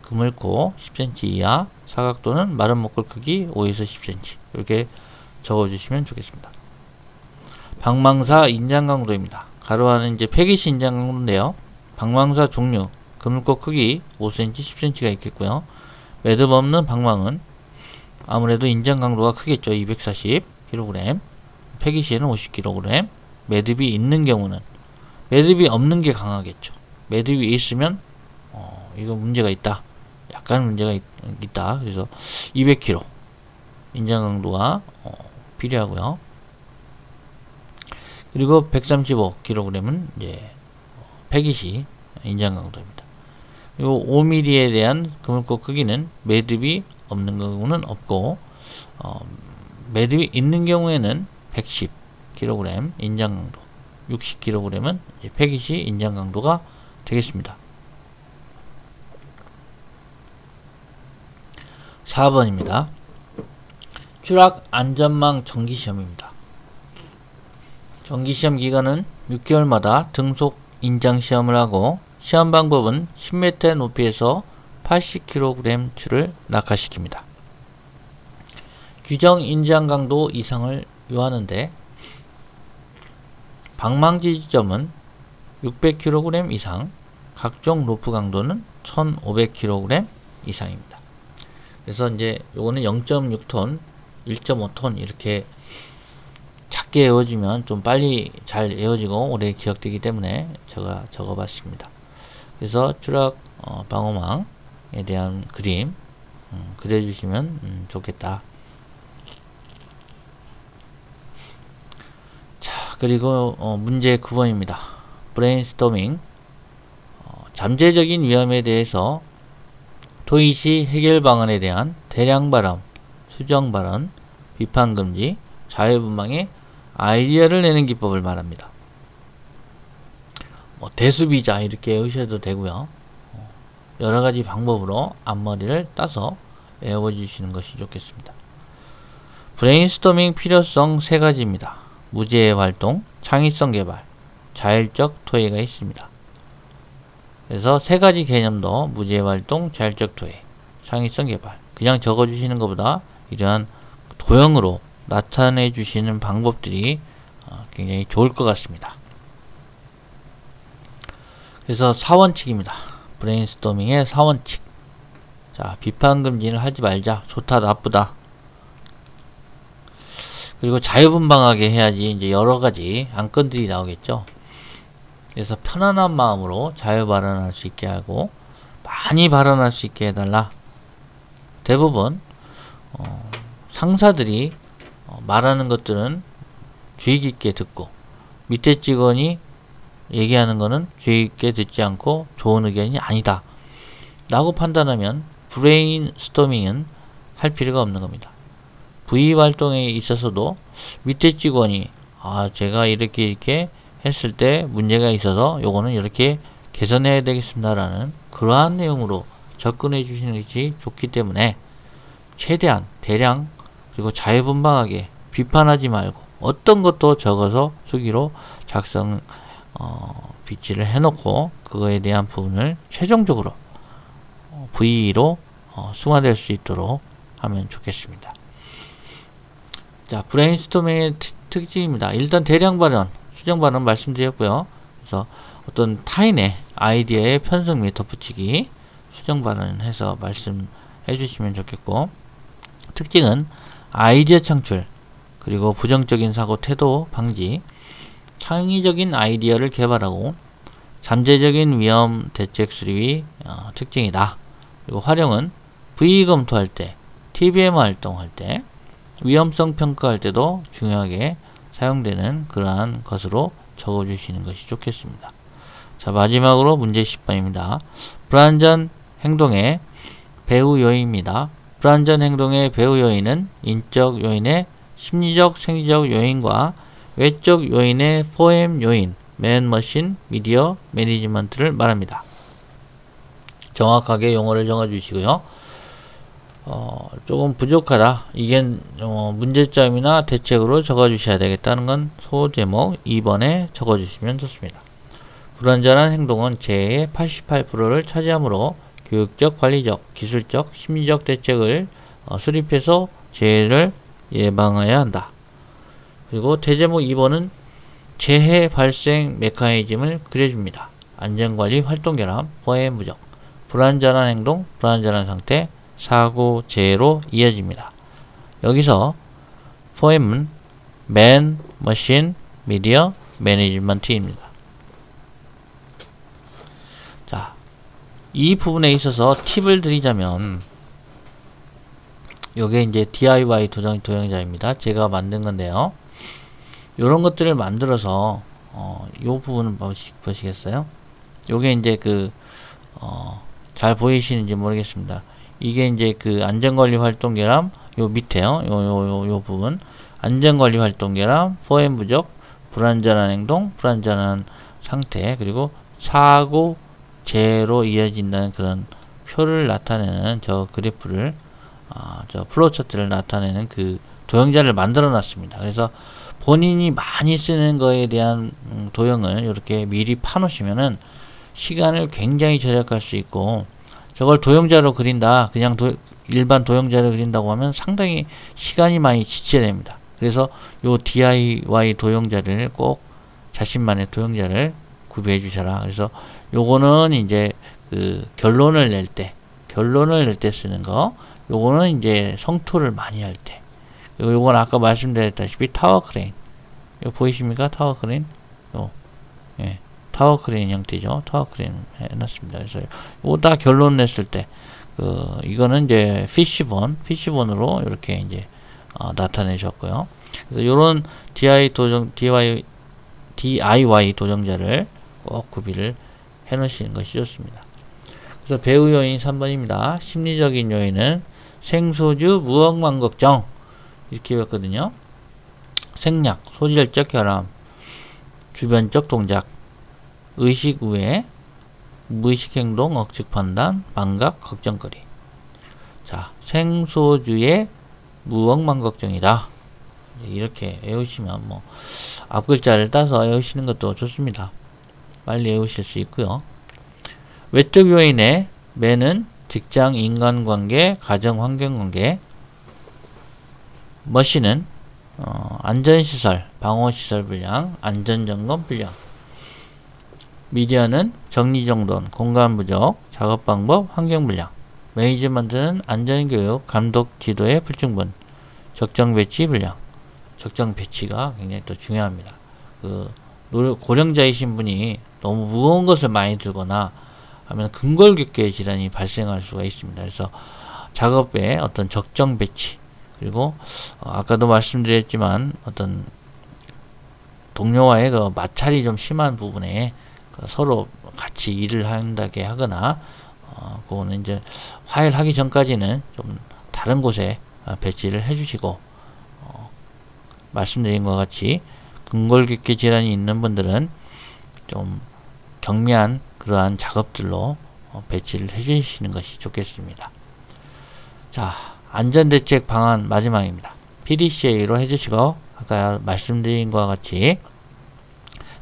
그물코 십 센티미터 이하, 사각도는 마른 목걸 크기 오에서 십 센티미터 이렇게 적어주시면 좋겠습니다. 방망사 인장 강도입니다. 가로하는 이제 폐기시 인장 강도인데요. 방망사 종류, 그물코 크기 오 센티미터, 십 센티미터가 있겠고요. 매듭 없는 방망은 아무래도 인장 강도가 크겠죠. 이백사십 킬로그램, 폐기시에는 오십 킬로그램, 매듭이 있는 경우는 매듭이 없는 게 강하겠죠. 매듭이 있으면 어, 이거 문제가 있다. 약간 문제가 있, 있다. 그래서 이백 킬로그램 인장 강도가 어, 필요하고요. 그리고 백삼십오 킬로그램은 이제 폐기시 인장 강도입니다. 그리고 오 밀리미터에 대한 그물코 크기는 매듭이 없는 경우는 없고 어, 매듭이 있는 경우에는 백십 킬로그램 인장 강도, 육십 킬로그램은 이제 폐기시 인장 강도가 되겠습니다. 사 번입니다. 추락 안전망 정기시험입니다. 정기시험 기간은 육 개월마다 등속 인장시험을 하고 시험 방법은 십 미터 높이에서 팔십 킬로그램 추를 낙하시킵니다. 규정 인장 강도 이상을 요하는데 방망 지지점은 육백 킬로그램 이상, 각종 로프 강도는 천오백 킬로그램 이상입니다. 그래서 이제 요거는 영 점 육 톤, 일 점 오 톤 이렇게 작게 외워지면 좀 빨리 잘 외워지고 오래 기억되기 때문에 제가 적어봤습니다. 그래서 추락 어, 방호망에 대한 그림 음, 그려주시면 음, 좋겠다. 자, 그리고 어, 문제 구 번입니다. 브레인스토밍 어, 잠재적인 위험에 대해서 토의시 해결 방안에 대한 대량 발언, 수정 발언, 비판 금지, 자유분방의 아이디어를 내는 기법을 말합니다. 뭐 대수비자 이렇게 외우셔도 되고요. 여러가지 방법으로 앞머리를 따서 외워주시는 것이 좋겠습니다. 브레인스토밍 필요성 세 가지입니다. 무제의 활동, 창의성 개발, 자율적 토의가 있습니다. 그래서 세 가지 개념도 무제의 활동, 자율적 토의, 창의성 개발 그냥 적어주시는 것보다 이러한 도형으로 나타내 주시는 방법들이 굉장히 좋을 것 같습니다. 그래서 사 원칙입니다. 브레인스토밍의 사 원칙. 자, 비판 금지를 하지 말자. 좋다, 나쁘다. 그리고 자유분방하게 해야지 이제 여러 가지 안건들이 나오겠죠. 그래서 편안한 마음으로 자유 발언할 수 있게 하고 많이 발언할 수 있게 해달라. 대부분 어, 상사들이 말하는 것들은 주의 깊게 듣고 밑에 직원이 얘기하는 것은 주의 깊게 듣지 않고 좋은 의견이 아니다 라고 판단하면 브레인스토밍은 할 필요가 없는 겁니다. 브이 활동에 있어서도 밑에 직원이 아 제가 이렇게 이렇게 했을 때 문제가 있어서 요거는 이렇게 개선해야 되겠습니다라는 그러한 내용으로 접근해 주시는 것이 좋기 때문에 최대한 대량 그리고 자유분방하게 비판하지 말고 어떤 것도 적어서 수기로 작성 어, 비치를 해놓고 그거에 대한 부분을 최종적으로 브이로 어, 승화될 수 있도록 하면 좋겠습니다. 자, 브레인스토밍의 특징입니다. 일단 대량 발언, 수정 발언 말씀드렸고요. 그래서 어떤 타인의 아이디어에 편성 및 덧붙이기, 수정 발언해서 말씀해 주시면 좋겠고, 특징은 아이디어 창출, 그리고 부정적인 사고 태도 방지, 창의적인 아이디어를 개발하고 잠재적인 위험 대책 수립이 어, 특징이다. 그리고 활용은 브이 검토할 때, 티비엠 활동할 때, 위험성 평가할 때도 중요하게 사용되는 그러한 것으로 적어주시는 것이 좋겠습니다. 자, 마지막으로 문제 십 번입니다. 불안전 행동의 배후 요인입니다. 불안전 행동의 배후 요인은 인적 요인의 심리적 생리적 요인과 외적 요인의 포엠 요인, 맨머신, 미디어, 매니지먼트를 말합니다. 정확하게 용어를 정해주시고요. 어, 조금 부족하다, 이게 어, 문제점이나 대책으로 적어주셔야 되겠다는 건 소제목 이 번에 적어주시면 좋습니다. 불완전한 행동은 재해의 팔십팔 퍼센트를 차지하므로 교육적, 관리적, 기술적, 심리적 대책을 어, 수립해서 재해를 예방해야 한다. 그리고 대제목 이 번은 재해 발생 메커니즘을 그려줍니다. 안전관리 활동결함, 포해 무적, 불완전한 행동, 불완전한 상태, 사고, 재해로 이어집니다. 여기서 포엠은 맨, 머신, 미디어, 매니지먼트입니다. 자, 이 부분에 있어서 팁을 드리자면, 요게 이제 디아이와이 도형자입니다. 제가 만든 건데요. 요런 것들을 만들어서 어, 요 부분을 보시, 보시겠어요? 요게 이제 그 어, 잘 보이시는지 모르겠습니다. 이게 이제 그 안전관리 활동 결함, 요 밑에요. 요, 요, 요, 요 부분. 안전관리 활동 결함, 포엠 부족, 불완전한 행동, 불완전한 상태, 그리고 사고, 재해로 이어진다는 그런 표를 나타내는 저 그래프를, 아, 저 플로우차트를 나타내는 그 도형자를 만들어 놨습니다. 그래서 본인이 많이 쓰는 거에 대한 도형을 이렇게 미리 파놓으시면은 시간을 굉장히 절약할 수 있고, 저걸 도형자로 그린다, 그냥 도, 일반 도형자로 그린다고 하면 상당히 시간이 많이 지체됩니다. 그래서 요 디아이와이 도형자를 꼭 자신만의 도형자를 구비해 주셔라. 그래서 요거는 이제 그 결론을 낼 때, 결론을 낼 때 쓰는 거, 요거는 이제 성토를 많이 할 때, 그리고 요건 아까 말씀드렸다시피 타워크레인, 요 보이십니까? 타워크레인, 요, 예. 타워크레인 형태죠. 타워크레인 해놨습니다. 그래서 오다 결론 냈을 때, 그 이거는 이제 피시본, 피시본으로 이렇게 이제 어, 나타내셨고요. 그래서 이런 디아이 도정, 디아이, 디아이와이 도정자를 꼭 구비를 해놓으시는 것이 좋습니다. 그래서 배후 요인 삼 번입니다. 심리적인 요인은 생소주 무억만 걱정, 이렇게 외웠거든요. 생략, 소질적 결함, 주변적 동작, 의식 우회, 무의식 행동, 억측 판단, 망각, 걱정거리. 자, 생소주의 무억만 걱정이다. 이렇게 외우시면 뭐 앞글자를 따서 외우시는 것도 좋습니다. 빨리 외우실 수 있고요. 외적 요인의 매는 직장, 인간관계, 가정, 환경관계, 머신은 어, 안전시설, 방호시설 불량, 안전점검 불량, 미디어는 정리정돈, 공간부족, 작업방법, 환경불량, 매니지먼트는 안전교육, 감독, 지도의 불충분, 적정배치 불량. 적정배치가 굉장히 또 중요합니다. 그 고령자이신 분이 너무 무거운 것을 많이 들거나 하면 근골격계 질환이 발생할 수가 있습니다. 그래서 작업에 어떤 적정배치, 그리고 어, 아까도 말씀드렸지만 어떤 동료와의 그 마찰이 좀 심한 부분에 서로 같이 일을 한다게 하거나, 어, 그거는 이제 화해를 하기 전까지는 좀 다른 곳에 배치를 해주시고, 어, 말씀드린 것 같이 근골격계 질환이 있는 분들은 좀 경미한 그러한 작업들로 배치를 해주시는 것이 좋겠습니다. 자, 안전대책 방안 마지막입니다. 피디씨에이로 해주시고, 아까 말씀드린 것과 같이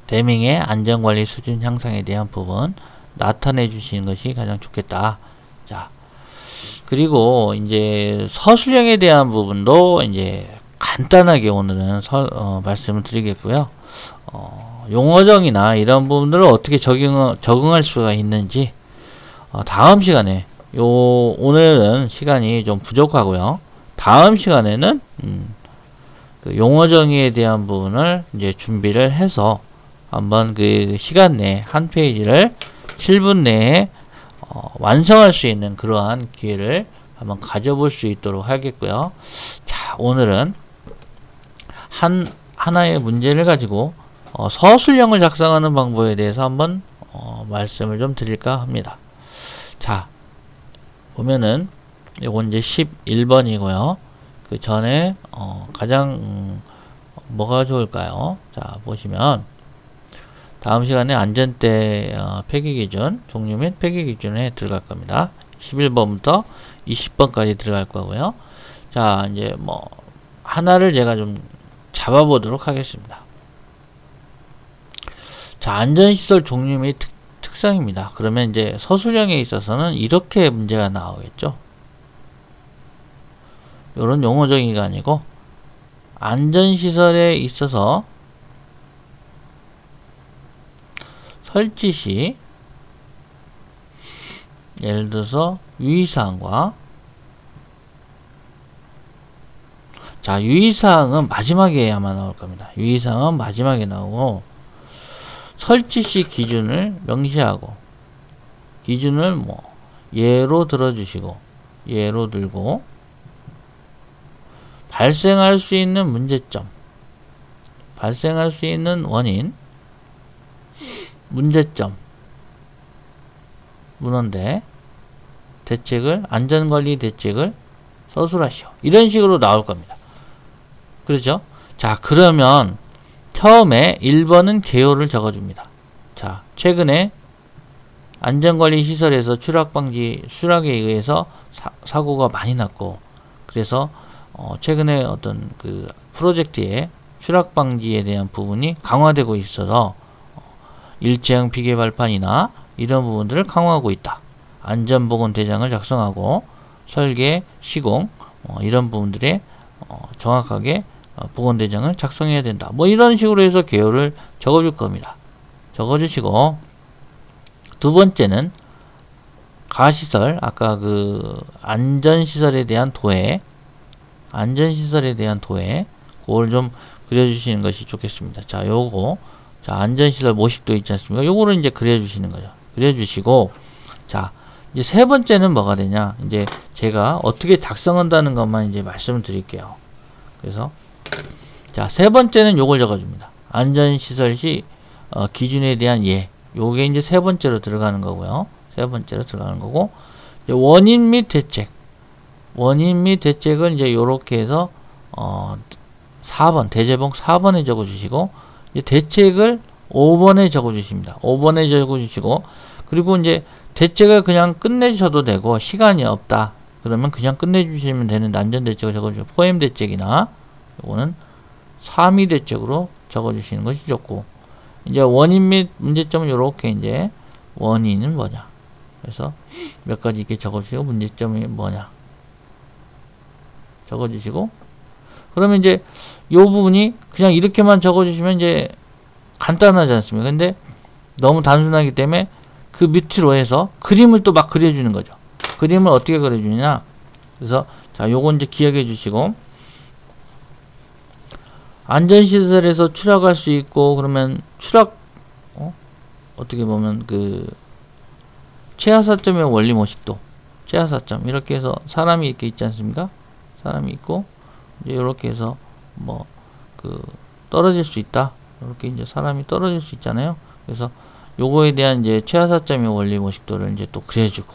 대밍의 안전관리 수준 향상에 대한 부분 나타내 주시는 것이 가장 좋겠다. 자, 그리고 이제 서술형에 대한 부분도 이제 간단하게 오늘은 서, 어, 말씀을 드리겠고요. 어, 용어정이나 이런 부분들을 어떻게 적용, 적응할 수가 있는지 어, 다음 시간에, 요 오늘은 시간이 좀 부족하고요. 다음 시간에는 음, 그 용어정의에 대한 부분을 이제 준비를 해서 한번 그 시간 내에 한 페이지를 칠 분 내에 어, 완성할 수 있는 그러한 기회를 한번 가져볼 수 있도록 하겠고요. 자, 오늘은 한 하나의 문제를 가지고 어, 서술형을 작성하는 방법에 대해서 한번 어, 말씀을 좀 드릴까 합니다. 자, 보면은 요건 이제 십일 번이고요. 그 전에 어, 가장 음, 뭐가 좋을까요? 자, 보시면 다음 시간에 안전대 어, 폐기기준, 종류 및 폐기기준에 들어갈 겁니다. 십일 번부터 이십 번까지 들어갈 거고요. 자, 이제 뭐 하나를 제가 좀 잡아보도록 하겠습니다. 자, 안전시설 종류 및 특, 특성입니다. 그러면 이제 서술형에 있어서는 이렇게 문제가 나오겠죠. 요런 용어정의가 아니고 안전시설에 있어서 설치시, 예를 들어서 유의사항과, 자, 유의사항은 마지막에 아마 나올 겁니다. 유의사항은 마지막에 나오고, 설치시 기준을 명시하고, 기준을 뭐 예로 들어주시고, 예로 들고, 발생할 수 있는 문제점, 발생할 수 있는 원인, 문제점, 문헌대, 대책을, 안전관리 대책을 서술하시오. 이런 식으로 나올 겁니다. 그렇죠? 자, 그러면 처음에 일 번은 개요를 적어줍니다. 자, 최근에 안전관리 시설에서 추락방지, 추락에 의해서 사, 사고가 많이 났고, 그래서 어, 최근에 어떤 그 프로젝트에 추락방지에 대한 부분이 강화되고 있어서 일체형 비계 발판이나 이런 부분들을 강화하고 있다. 안전보건대장을 작성하고 설계, 시공 어, 이런 부분들에 어, 정확하게 어, 보건대장을 작성해야 된다. 뭐 이런 식으로 해서 개요를 적어줄 겁니다. 적어주시고, 두 번째는 가시설, 아까 그 안전시설에 대한 도해, 안전시설에 대한 도해, 그걸 좀 그려주시는 것이 좋겠습니다. 자, 요거, 자, 안전시설 모식도 있지 않습니까? 요거를 이제 그려주시는 거죠. 그려주시고, 자, 이제 세 번째는 뭐가 되냐? 이제 제가 어떻게 작성한다는 것만 이제 말씀을 드릴게요. 그래서, 자, 세 번째는 요걸 적어줍니다. 안전시설 시, 어, 기준에 대한 예. 요게 이제 세 번째로 들어가는 거고요. 세 번째로 들어가는 거고, 이제 원인 및 대책. 원인 및 대책을 이제 요렇게 해서, 어, 사 번, 대제봉 사 번에 적어주시고, 대책을 오 번에 적어주십니다. 오 번에 적어주시고, 그리고 이제 대책을 그냥 끝내셔도 되고, 시간이 없다 그러면 그냥 끝내주시면 되는 안전대책을 적어주시고, 포엠 대책이나 이거는 삼 이 대책으로 적어주시는 것이 좋고, 이제 원인 및 문제점은 이렇게 이제 원인은 뭐냐, 그래서 몇 가지 이렇게 적어주시고, 문제점이 뭐냐 적어주시고, 그러면 이제 요 부분이 그냥 이렇게만 적어주시면 이제 간단하지 않습니까? 근데 너무 단순하기 때문에 그 밑으로 해서 그림을 또 막 그려주는 거죠. 그림을 어떻게 그려주느냐? 그래서 자, 요건 이제 기억해 주시고, 안전시설에서 추락할 수 있고, 그러면 추락 어? 어떻게 보면 그 최하사점의 원리 모식도, 최하사점 이렇게 해서 사람이 이렇게 있지 않습니까? 사람이 있고, 이제 요렇게 해서 뭐 그 떨어질 수 있다. 이렇게 이제 사람이 떨어질 수 있잖아요. 그래서 요거에 대한 이제 최하사점의 원리 모식도를 이제 또 그려주고,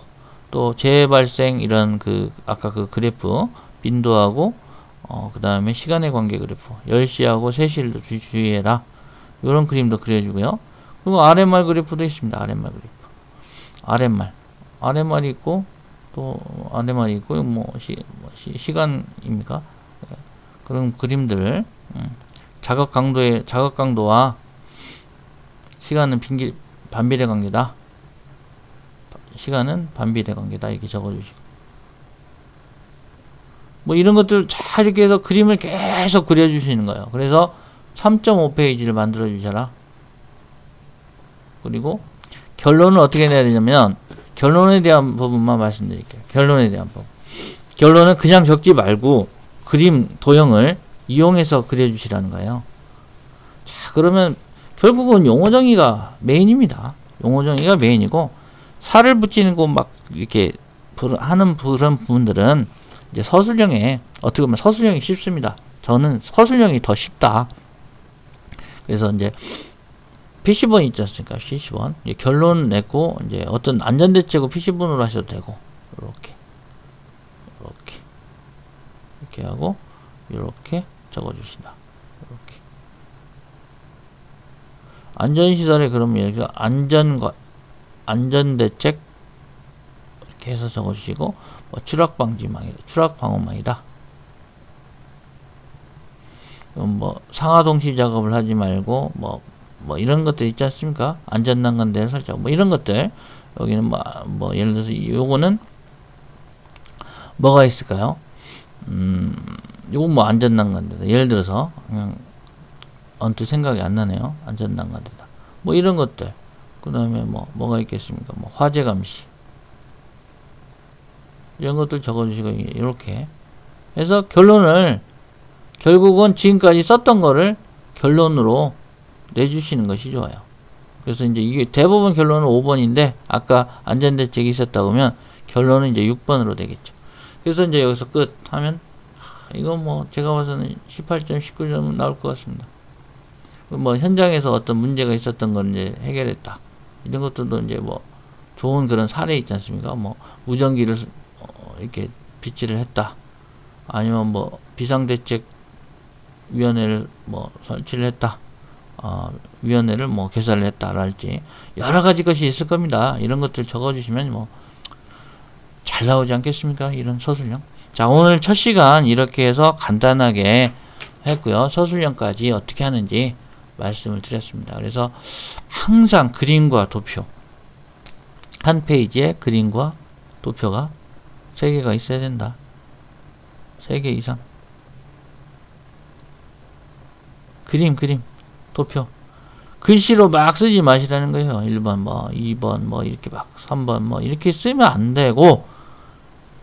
또 재발생 이런 그 아까 그 그래프 빈도하고 어 그 다음에 시간의 관계 그래프 열 시하고 세 시를 주의해라. 요런 그림도 그려주고요. 그리고 알 엠 알 그래프도 있습니다. 알 엠 알 그래프. 알 엠 알. 알 엠 알이 있고, 또 알 엠 알이 있고, 뭐, 시, 뭐 시, 시간입니까? 그런 그림들. 자극 강도의, 자극 강도와 시간은 빈기, 반비례 관계다. 시간은 반비례 관계다. 이렇게 적어주시고. 뭐 이런 것들 잘 이렇게 해서 그림을 계속 그려주시는 거예요. 그래서 삼 점 오 페이지를 만들어 주셔라. 그리고 결론은 어떻게 내야 되냐면, 결론에 대한 부분만 말씀드릴게요. 결론에 대한 부분. 결론은 그냥 적지 말고 그림 도형을 이용해서 그려주시라는 거예요. 자, 그러면 결국은 용어 정의가 메인입니다. 용어 정의가 메인이고, 살을 붙이는 곳 막 이렇게 하는 그런 부분들은 이제 서술형에, 어떻게 보면 서술형이 쉽습니다. 저는 서술형이 더 쉽다. 그래서 이제 피시본 있지 않습니까? 피시본. 이제 결론 냈고, 이제 어떤 안전대책을 피시본으로 하셔도 되고, 이렇게, 이렇게, 이렇게 하고, 이렇게 적어주신다. 이렇게. 안전시설에 그러면 여기서 안전과 안전대책 이렇게 해서 적어주시고, 뭐 추락방지망이다. 추락방호망이다. 뭐 상하동시 작업을 하지 말고, 뭐 뭐 이런 것들 있지 않습니까? 안전난간대를 설정, 뭐 이런 것들. 여기는 뭐, 뭐 예를 들어서 요거는 뭐가 있을까요? 음, 요건 뭐 안전난간대다. 예를 들어서 그냥 언뜻 생각이 안 나네요. 안전난간대다. 뭐 이런 것들. 그 다음에 뭐 뭐가 있겠습니까? 뭐 화재 감시, 이런 것들 적어주시고, 이렇게 해서 결론을, 결국은 지금까지 썼던 거를 결론으로 내주시는 것이 좋아요. 그래서 이제 이게 대부분 결론은 오 번인데, 아까 안전대책이 있었다 보면 결론은 이제 육 번으로 되겠죠. 그래서 이제 여기서 끝 하면, 이건 뭐 제가 봐서는 십팔 점, 십구 점 나올 것 같습니다. 뭐 현장에서 어떤 문제가 있었던 걸 이제 해결했다. 이런 것들도 이제 뭐 좋은 그런 사례 있지 않습니까? 뭐 무전기를 이렇게 비치를 했다. 아니면 뭐 비상대책위원회를 뭐 설치를 했다. 어, 위원회를 뭐 개설을 했다랄지, 여러 가지 것이 있을 겁니다. 이런 것들 적어주시면 뭐 잘 나오지 않겠습니까? 이런 서술형. 자, 오늘 첫 시간 이렇게 해서 간단하게 했고요. 서술형까지 어떻게 하는지 말씀을 드렸습니다. 그래서 항상 그림과 도표, 한 페이지에 그림과 도표가 세 개가 있어야 된다. 세 개 이상. 그림, 그림. 도표. 글씨로 막 쓰지 마시라는 거예요. 일 번 뭐, 이 번 뭐, 이렇게 막, 삼 번 뭐, 이렇게 쓰면 안 되고,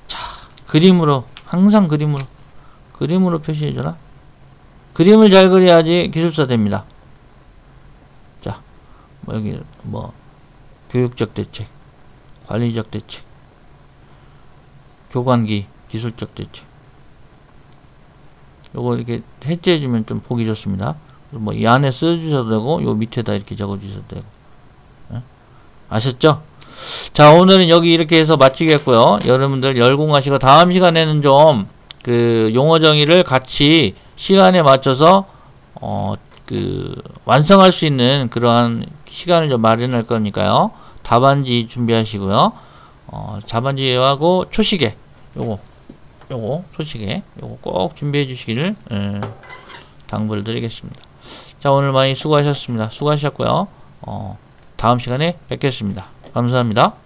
자, 그림으로, 항상 그림으로, 그림으로 표시해줘라. 그림을 잘 그려야지 기술사 됩니다. 자, 뭐, 여기 뭐, 교육적 대책, 관리적 대책, 교관기, 기술적 대책. 요거 이렇게 해체해주면 좀 보기 좋습니다. 뭐 이 안에 써주셔도 되고, 요 밑에다 이렇게 적어주셔도 되고. 네? 아셨죠? 자, 오늘은 여기 이렇게 해서 마치겠고요. 여러분들 열공하시고, 다음 시간에는 좀 그 용어 정의를 같이 시간에 맞춰서 어 그 완성할 수 있는 그러한 시간을 좀 마련할 거니까요. 답안지 준비하시고요. 어 답안지하고 초시계, 요거 요거 초시계 요거 꼭 준비해 주시기를 음, 당부를 드리겠습니다. 자, 오늘 많이 수고하셨습니다. 수고하셨고요. 어, 다음 시간에 뵙겠습니다. 감사합니다.